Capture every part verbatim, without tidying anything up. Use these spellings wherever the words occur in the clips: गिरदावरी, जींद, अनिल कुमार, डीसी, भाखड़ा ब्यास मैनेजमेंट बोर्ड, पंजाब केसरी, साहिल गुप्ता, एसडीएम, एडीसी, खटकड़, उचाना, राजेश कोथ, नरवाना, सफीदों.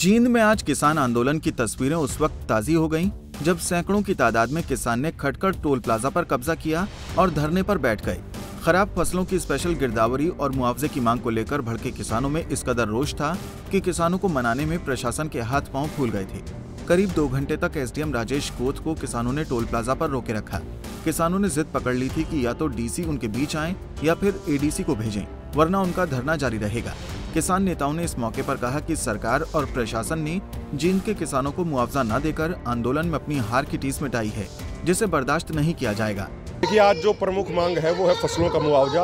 जींद में आज किसान आंदोलन की तस्वीरें उस वक्त ताज़ी हो गईं जब सैकड़ों की तादाद में किसान ने खटकड़ टोल प्लाजा पर कब्जा किया और धरने पर बैठ गए। खराब फसलों की स्पेशल गिरदावरी और मुआवजे की मांग को लेकर भड़के किसानों में इस कदर रोष था कि किसानों को मनाने में प्रशासन के हाथ पांव फूल गए थे। करीब दो घंटे तक एसडीएम राजेश कोथ को किसानों ने टोल प्लाजा पर रोके रखा। किसानों ने जिद पकड़ ली थी कि या तो डीसी उनके बीच आए या फिर एडीसी को भेजें, वरना उनका धरना जारी रहेगा। किसान नेताओं ने इस मौके पर कहा कि सरकार और प्रशासन ने जींद के किसानों को मुआवजा न देकर आंदोलन में अपनी हार की टीस मिटाई है, जिसे बर्दाश्त नहीं किया जाएगा। देखिए, आज जो प्रमुख मांग है वो है फसलों का मुआवजा।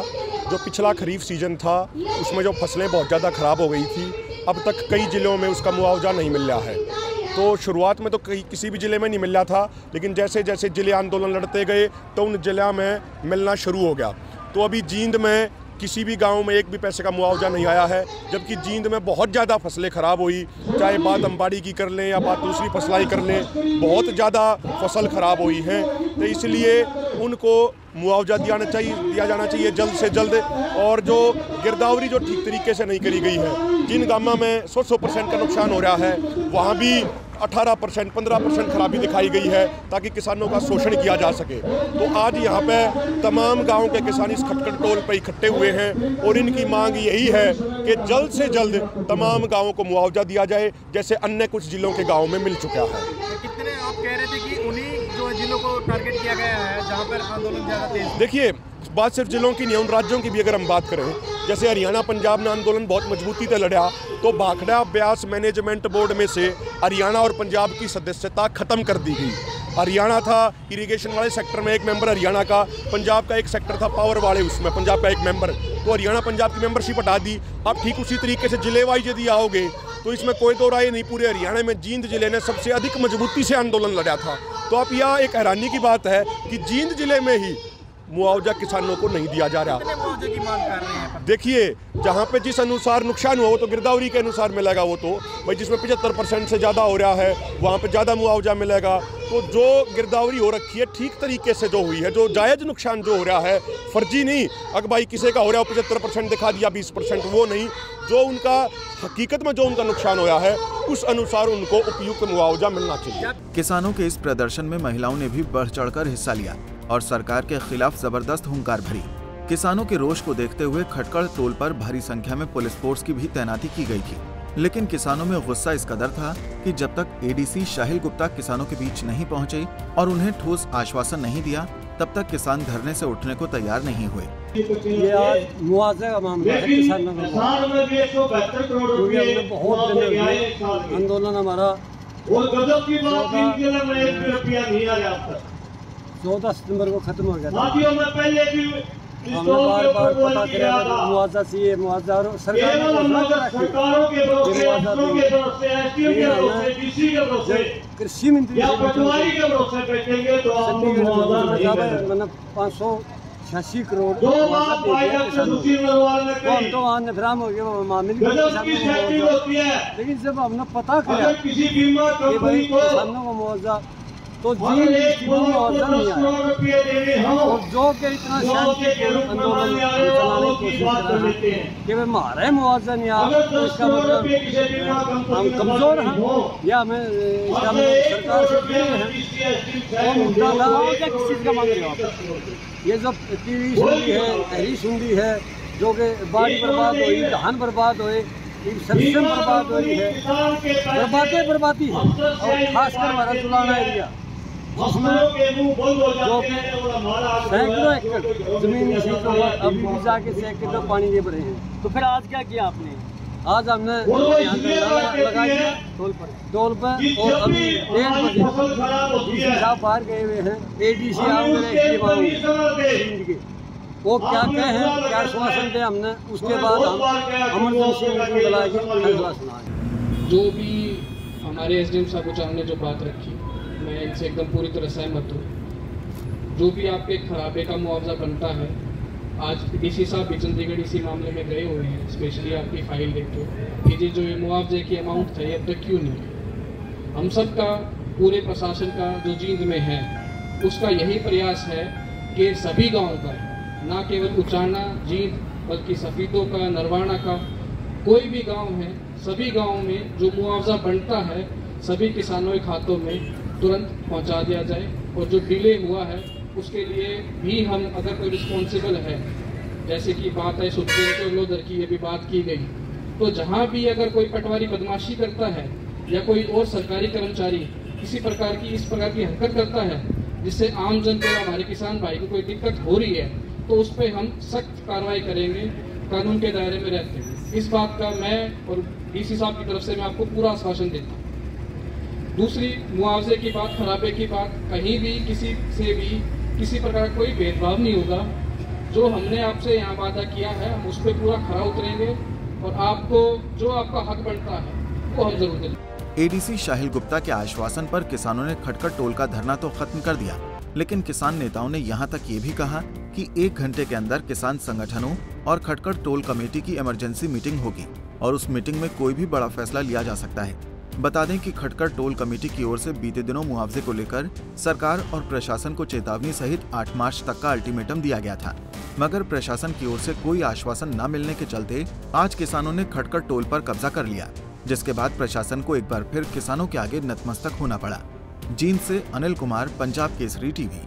जो पिछला खरीफ सीजन था उसमें जो फसलें बहुत ज़्यादा खराब हो गई थी, अब तक कई जिलों में उसका मुआवजा नहीं मिल रहा है। तो शुरुआत में तो कहीं किसी भी ज़िले में नहीं मिल रहा था, लेकिन जैसे जैसे ज़िले आंदोलन लड़ते गए तो उन जिला में मिलना शुरू हो गया। तो अभी जींद में किसी भी गांव में एक भी पैसे का मुआवजा नहीं आया है, जबकि जींद में बहुत ज़्यादा फसलें खराब हुई। चाहे बात अंबाड़ी की कर लें या बात दूसरी फसलाई कर लें, बहुत ज़्यादा फसल खराब हुई है। तो इसलिए उनको मुआवजा दिया जाना चाहिए दिया जाना चाहिए जल्द से जल्द। और जो गिरदावरी जो ठीक तरीके से नहीं करी गई है, जिन गामा में सौ सौ परसेंट का नुकसान हो रहा है वहाँ भी अठारह परसेंट पंद्रह परसेंट खराबी दिखाई गई है, ताकि किसानों का शोषण किया जा सके। तो आज यहाँ पे तमाम गाँव के किसान इस खटकड़ टोल पर इकट्ठे हुए हैं और इनकी मांग यही है कि जल्द से जल्द तमाम गाँवों को मुआवजा दिया जाए, जैसे अन्य कुछ जिलों के गाँव में मिल चुका है। कितने आप कह रहे थे कि उन्हीं जो जिलों को टारगेट किया गया है जहाँ पर आंदोलन ज़्यादा तेज है? देखिए, बात सिर्फ जिलों की नहीं, उन राज्यों की भी अगर हम बात करें, जैसे हरियाणा पंजाब ने आंदोलन बहुत मजबूती से लड़ा, तो भाखड़ा ब्यास मैनेजमेंट बोर्ड में से हरियाणा और पंजाब की सदस्यता खत्म कर दी गई। हरियाणा था इरिगेशन वाले सेक्टर में एक मेंबर हरियाणा का, पंजाब का एक सेक्टर था पावर वाले, उसमें पंजाब का एक मेंबर, तो हरियाणा पंजाब की मेंबरशिप हटा दी। अब ठीक उसी तरीके से जिले वाइज यदि आओगे तो इसमें कोई दो राय नहीं, पूरे हरियाणा में जींद जिले ने सबसे अधिक मजबूती से आंदोलन लड़ा था। तो अब यह एक हैरानी की बात है कि जींद जिले में ही मुआवजा किसानों को नहीं दिया जा रहा। मुआवजे की मांग कर रहे हैं। देखिए, जहाँ पे जिस अनुसार नुकसान हुआ वो तो गिरदावरी के अनुसार मिलेगा, वो तो भाई जिसमें पचहत्तर परसेंट से ज़्यादा हो रहा है वहाँ पे ज़्यादा मुआवजा मिलेगा। तो जो गिरदावरी हो रखी है ठीक तरीके से जो हुई है, जो जायज़ नुकसान जो हो रहा है, फर्जी नहीं अगबाई किसी का हो रहा है पचहत्तर परसेंट दिखा दिया बीस परसेंट वो नहीं, जो उनका हकीकत में जो उनका नुकसान हुआ है उस अनुसार उनको उपयुक्त मुआवजा मिलना चाहिए। किसानों के इस प्रदर्शन में महिलाओं ने भी बढ़ चढ़कर हिस्सा लिया और सरकार के खिलाफ जबरदस्त हुंकार भरी। किसानों के रोष को देखते हुए खटकड़ टोल पर भारी संख्या में पुलिस फोर्स की भी तैनाती की गई थी, लेकिन किसानों में गुस्सा इस कदर था कि जब तक एडीसी साहिल गुप्ता किसानों के बीच नहीं पहुंचे और उन्हें ठोस आश्वासन नहीं दिया, तब तक किसान धरने से उठने को तैयार नहीं हुए। ये आज मुआवजे का मामला है किसानों का। आंदोलन हमारा चौदह सितंबर को खत्म हो गया था। पहले भी हमने बार बार पता किया मुआवजा चाहिए, मुआवजा सरकार ने कृषि मंत्री मैंने पाँच सौ छियासी करोड़ तो आंदोलन हो गया मामले, लेकिन जब हमने पता किया किसानों को मुआवजा तो जींद मुआवजा नहीं आया। और जो के इतना आंदोलन चलाने की कोशिश कि वे हमारा मुआवजा नहीं आया, तो इसका मतलब हम कमजोर हैं या हमें इसका सरकार से प्यार है। और मुद्दा था किस चीज़ का मांग रहे हो आप? ये जब टीवी सुनी है, तहरी सुनी है, जो कि बाड़ी बर्बाद हुई, धान बर्बाद हुए, सबसे बर्बाद हो रही है, बर्बादे बर्बादी है। और खासकर हमारा चुलाना एरिया उसमें जो कि सैकड़ों एकड़ जमीन इसी को अभी भी जाके चेक के तो पानी दे पड़े हैं। तो फिर आज क्या किया आपने? आज हमने लगाया टोल पर टोल पर और अभी डेढ़ बजे साहब बाहर गए हुए हैं। ए डी सी आप वो क्या कहे हैं, क्या आश्वासन दे हमने, उसके बाद हम अमरजेंसी जो भी हमारे एस डी एम साहब को ने जो बात रखी मैं इनसे एकदम पूरी तरह सहमत हूँ। जो भी आपके खराबे का मुआवजा बनता है, आज डी सी साहब भी चंडीगढ़ इसी मामले में गए हुए हैं, स्पेशली आपकी फाइल देखते कि जी जो ये मुआवजे की अमाउंट था ये अब तक क्यों नहीं। हम सब का पूरे प्रशासन का जो जींद में है उसका यही प्रयास है कि सभी गाँव का ना केवल उचाना जींद बल्कि सफीदों का, नरवाना का, कोई भी गांव है सभी गाँव में जो मुआवजा बनता है सभी किसानों के खातों में तुरंत पहुंचा दिया जाए। और जो डिले हुआ है उसके लिए भी हम अगर कोई रिस्पॉन्सिबल है, जैसे कि बात है सुप्रीम कोर्ट लोधर की, ये भी बात की गई, तो जहां भी अगर कोई पटवारी बदमाशी करता है या कोई और सरकारी कर्मचारी किसी प्रकार की इस प्रकार की हरकत करता है जिससे आम जनता या हमारे किसान भाई को कोई दिक्कत हो रही है, तो उस पर हम सख्त कार्रवाई करेंगे, कानून के दायरे में रहते हैं। इस बात का मैं और डी सी साहब की तरफ से मैं आपको पूरा आश्वासन देता हूँ। दूसरी मुआवजे की बात, खराबे की बात, कहीं भी किसी से भी किसी प्रकार कोई भेदभाव नहीं होगा। जो हमने आपसे यहाँ वादा किया है हम उस पर पूरा खरा उतरेंगे और आपको जो आपका हक बनता है वो हम जरूर देंगे। एडीसी साहिल गुप्ता के आश्वासन पर किसानों ने खटकड़ टोल का धरना तो खत्म कर दिया, लेकिन किसान नेताओं ने यहाँ तक ये भी कहा कि एक घंटे के अंदर किसान संगठनों और खटकड़ टोल कमेटी की इमरजेंसी मीटिंग होगी और उस मीटिंग में कोई भी बड़ा फैसला लिया जा सकता है। बता दें कि खटकड़ टोल कमेटी की ओर से बीते दिनों मुआवजे को लेकर सरकार और प्रशासन को चेतावनी सहित आठ मार्च तक का अल्टीमेटम दिया गया था, मगर प्रशासन की ओर से कोई आश्वासन न मिलने के चलते आज किसानों ने खटकड़ टोल पर कब्जा कर लिया, जिसके बाद प्रशासन को एक बार फिर किसानों के आगे नतमस्तक होना पड़ा। जींद से अनिल कुमार, पंजाब केसरी टीवी।